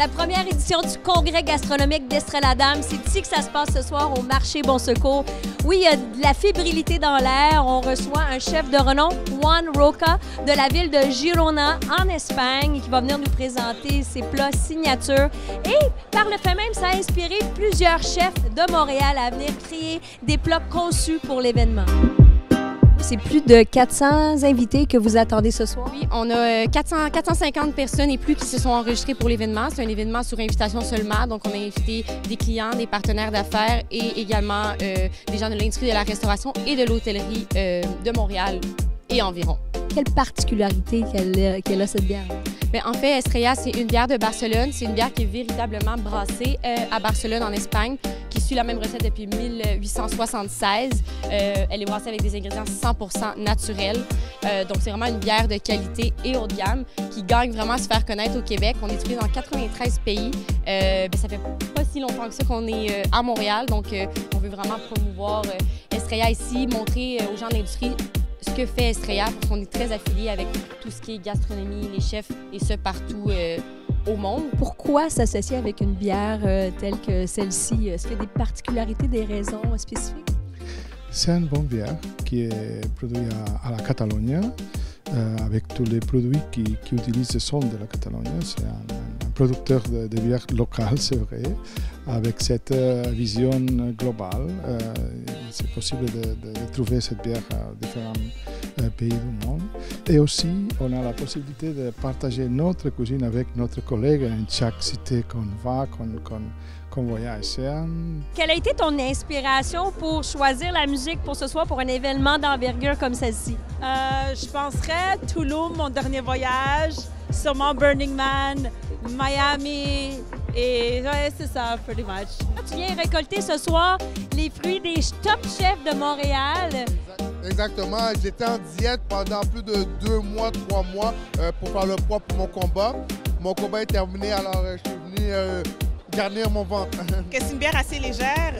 la première édition du Congrès gastronomique d'Estrella Damm. C'est ici que ça se passe ce soir au marché Bon Secours. Oui, il y a de la fébrilité dans l'air. On reçoit un chef de renom, Joan Roca, de la ville de Girona, en Espagne, qui va venir nous présenter ses plats signatures. Et par le fait même, ça a inspiré plusieurs chefs de Montréal à venir créer des plats conçus pour l'événement. C'est plus de 400 invités que vous attendez ce soir? Oui, on a 450 personnes et plus qui se sont enregistrées pour l'événement. C'est un événement sur invitation seulement, donc on a invité des clients, des partenaires d'affaires et également des gens de l'industrie de la restauration et de l'hôtellerie de Montréal et environ. Quelle particularité qu'elle a cette bière? Bien, en fait, Estrella, c'est une bière de Barcelone. C'est une bière qui est véritablement brassée à Barcelone, en Espagne, qui suit la même recette depuis 1876. Elle est brassée avec des ingrédients 100% naturels. Donc, c'est vraiment une bière de qualité et haut de gamme qui gagne vraiment à se faire connaître au Québec. On est distribué dans 93 pays. Ça fait pas si longtemps que ça qu'on est à Montréal. Donc, on veut vraiment promouvoir Estrella ici, montrer aux gens de l'industrie ce que fait Estrella, parce qu'on est très affilié avec tout ce qui est gastronomie, les chefs, et ce, partout au monde. Pourquoi s'associer avec une bière telle que celle-ci? Est-ce qu'il y a des particularités, des raisons spécifiques? C'est une bonne bière qui est produite à la Catalogne, avec tous les produits qui utilisent le son de la Catalogne. C'est un producteur de bière locale, c'est vrai, avec cette vision globale. C'est possible de trouver cette bière à différents pays du monde. Et aussi, on a la possibilité de partager notre cuisine avec notre collègue dans chaque cité qu'on va, qu'on voyage. Quelle a été ton inspiration pour choisir la musique pour ce soir, pour un événement d'envergure comme celle-ci? Je penserais Toulouse, mon dernier voyage, sûrement Burning Man, Miami. Et ouais, c'est ça, pretty much. Tu viens récolter ce soir les fruits des top chefs de Montréal. Exactement. J'étais en diète pendant plus de 2 mois, 3 mois pour faire le poids pour mon combat. Mon combat est terminé, alors je suis venu garnir mon ventre. C'est une bière assez légère.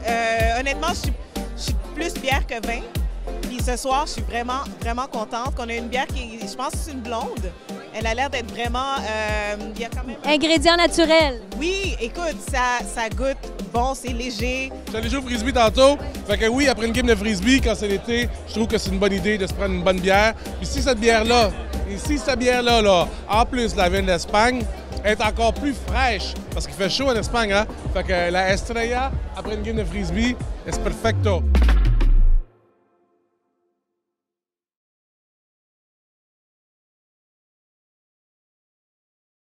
Honnêtement, je suis plus bière que vin. Puis ce soir, je suis vraiment, vraiment contente qu'on ait une bière qui, je pense, c'est une blonde. Elle a l'air d'être vraiment... il y a quand même... Ingrédients naturels. Oui, écoute, ça goûte bon, c'est léger. J'allais jouer au frisbee tantôt. Fait que oui, après une game de frisbee, quand c'est l'été, je trouve que c'est une bonne idée de se prendre une bonne bière. Puis si cette bière-là, en plus, la vient d'Espagne, est encore plus fraîche, parce qu'il fait chaud en Espagne, hein? Fait que la Estrella, après une game de frisbee, est perfecto.